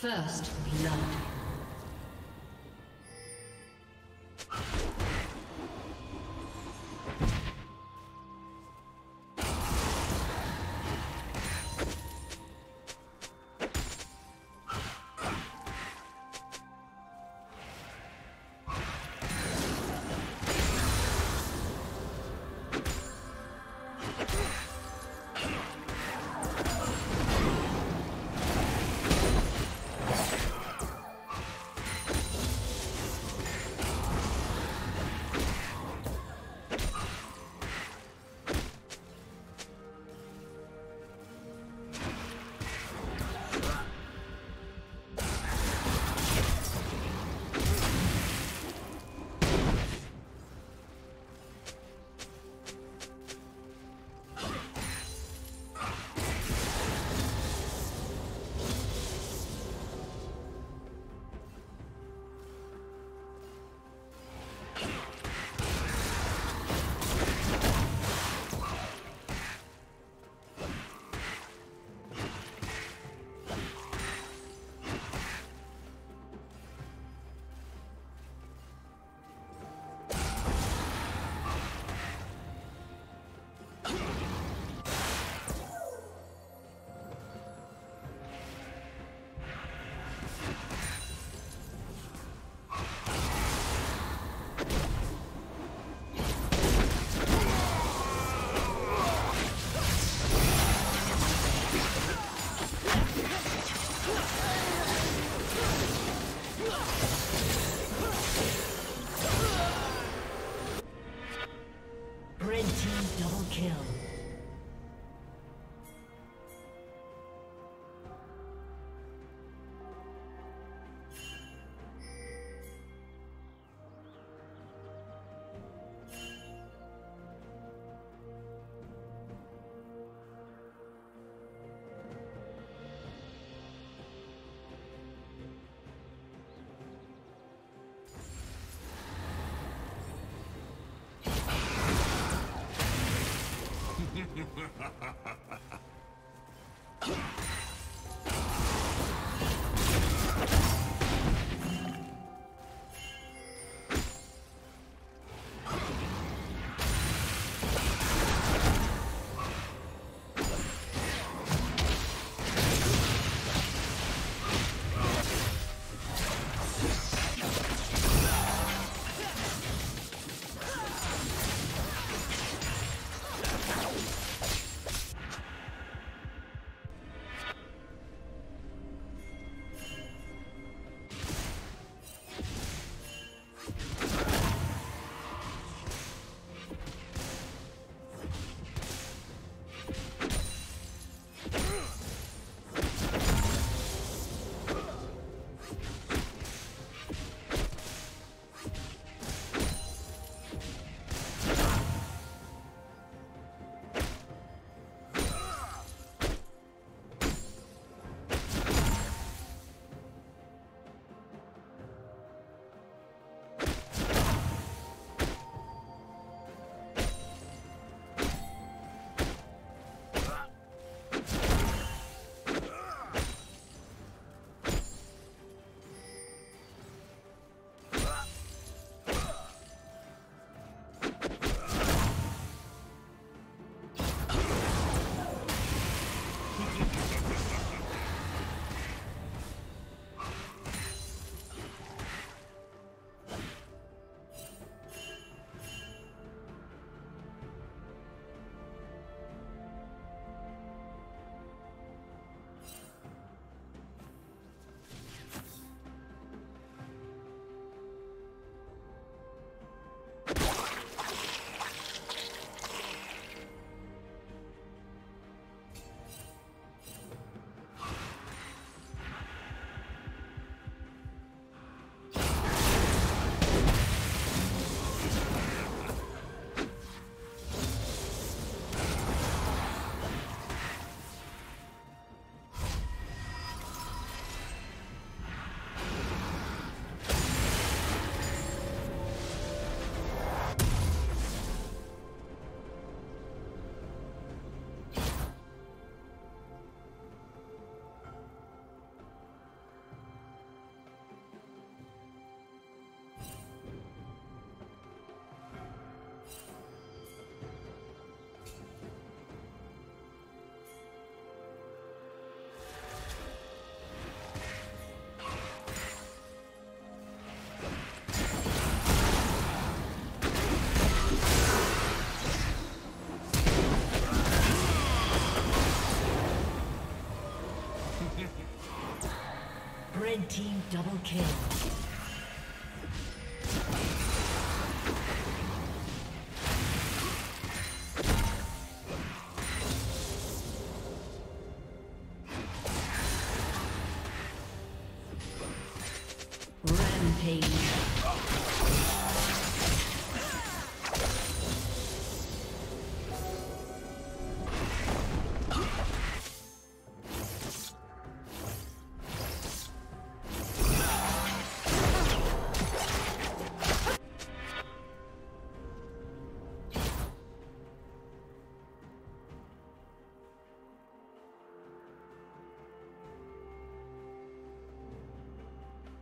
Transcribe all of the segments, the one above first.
First blood. Red team double kill.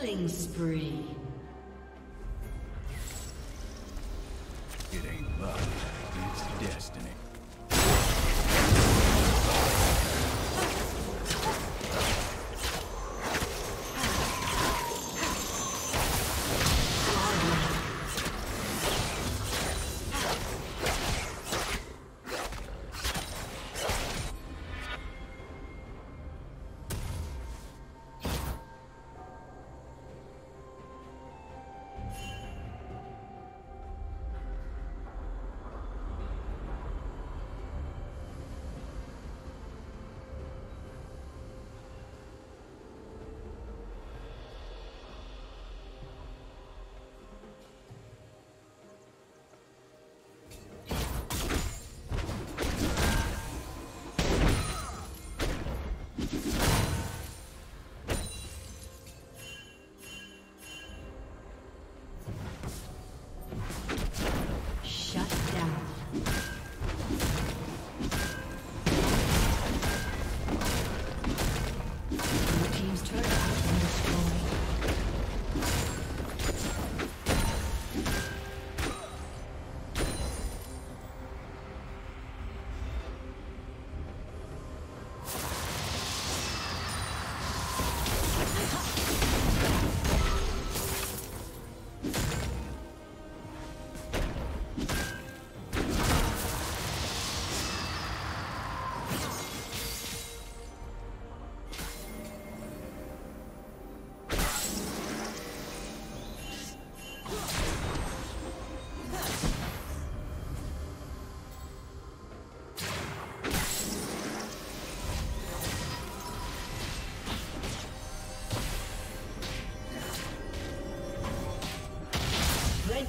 Killing spree. It ain't love, it's destiny.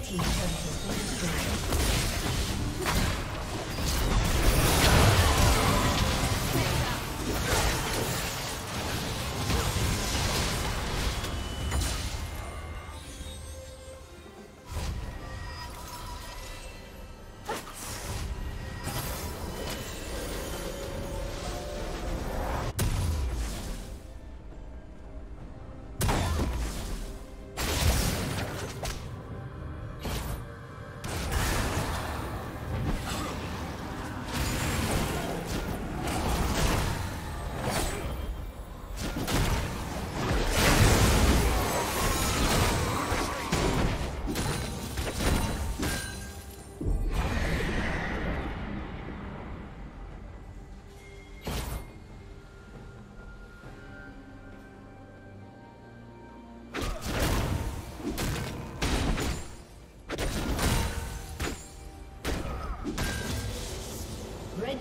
He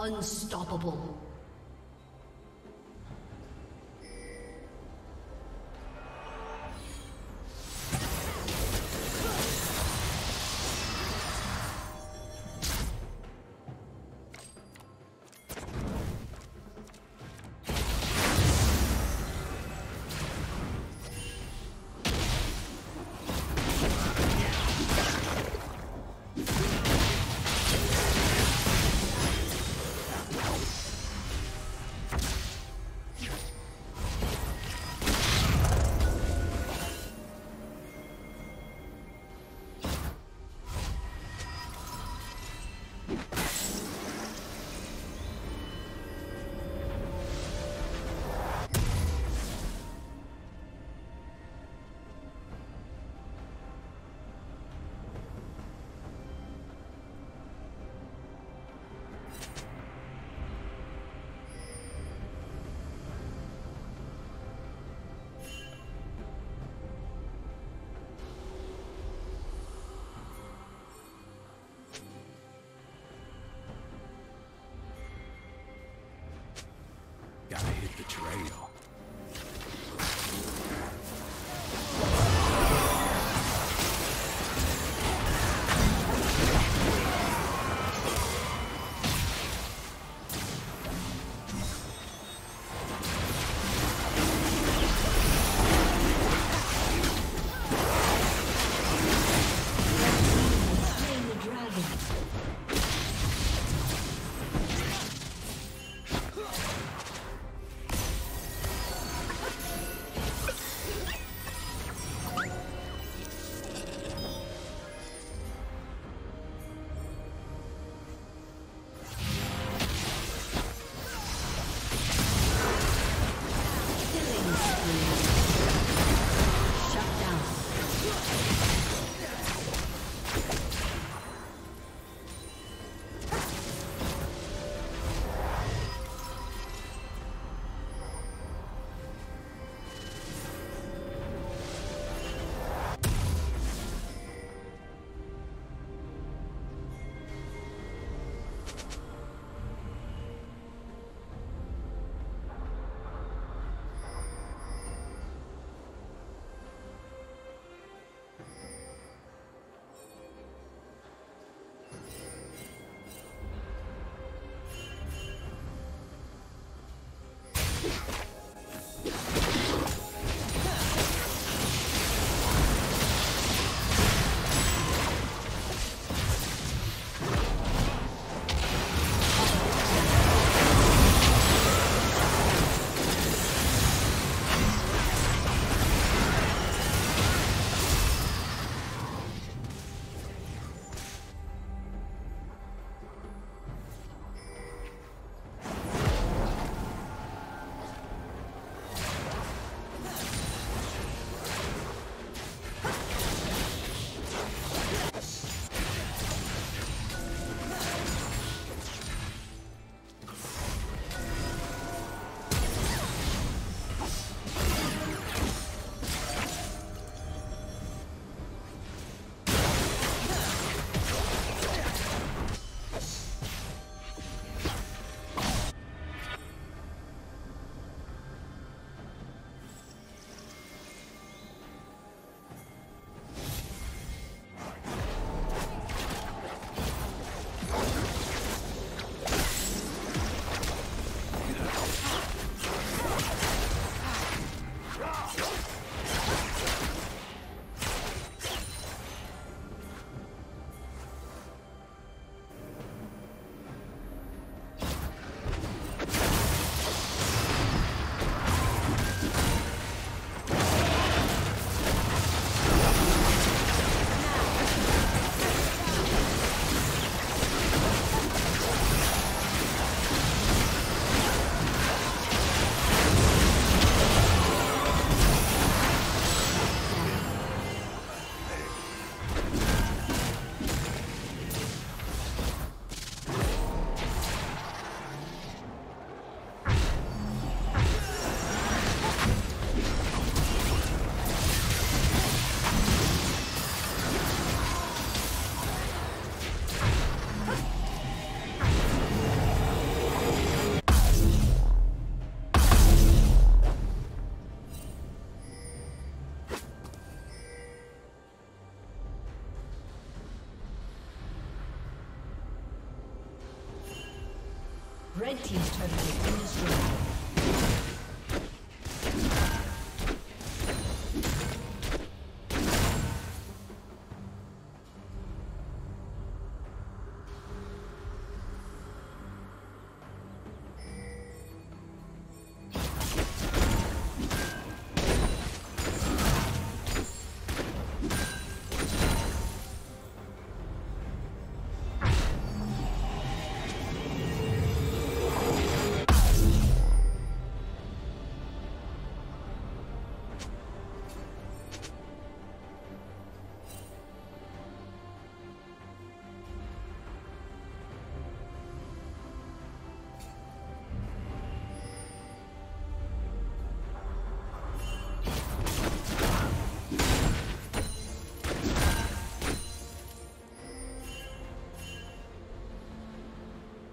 Unstoppable. Red team's turret has been destroyed.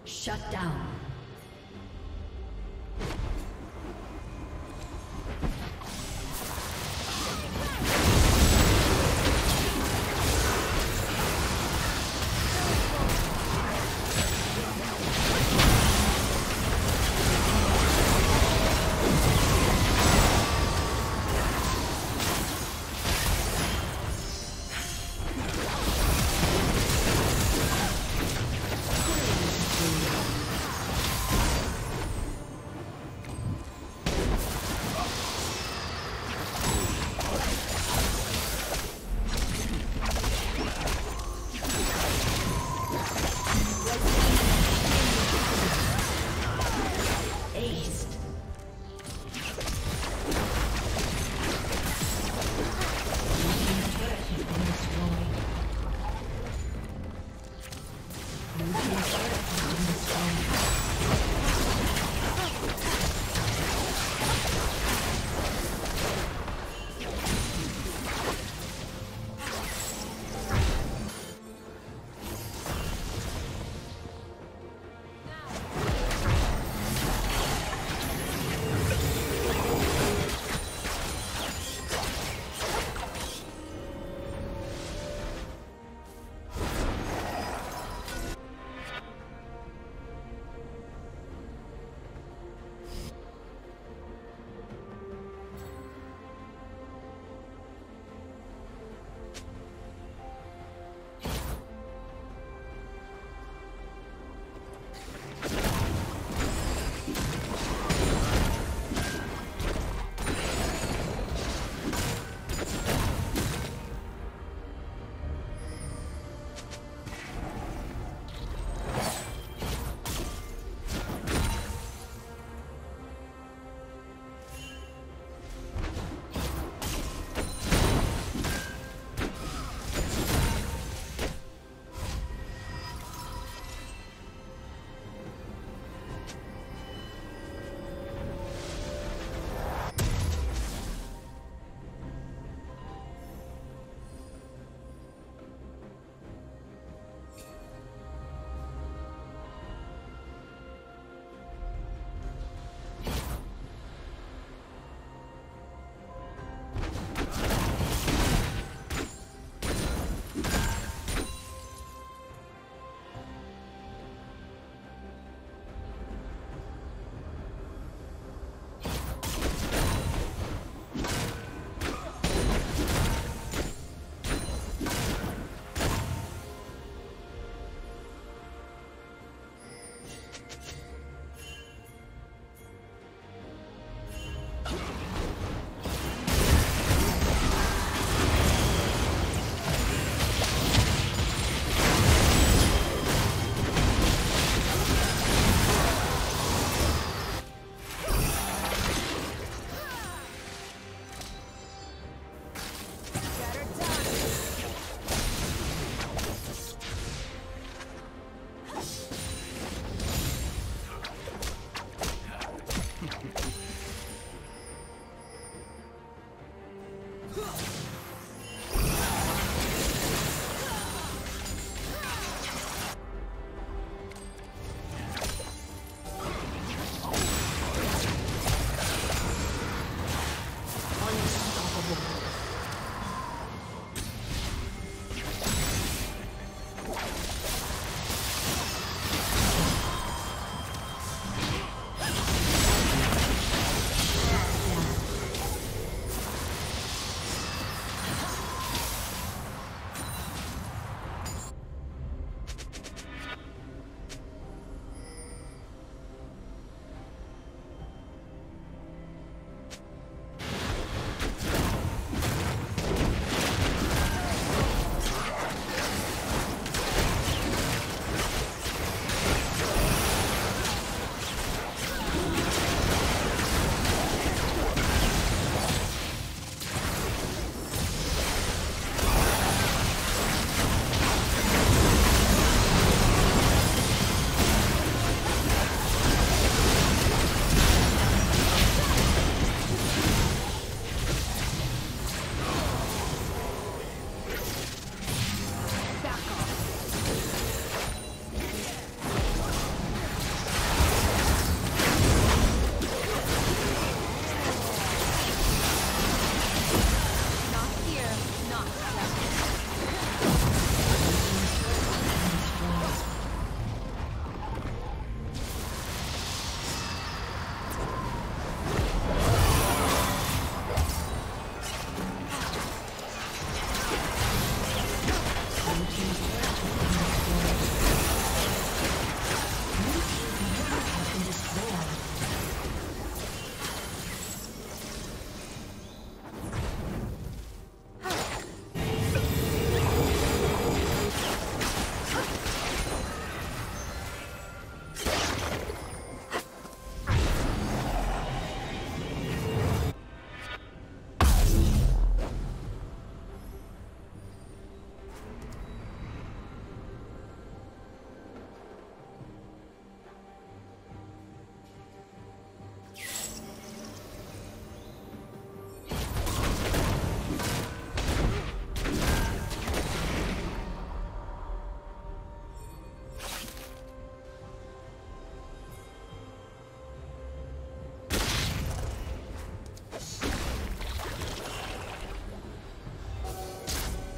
Shut down.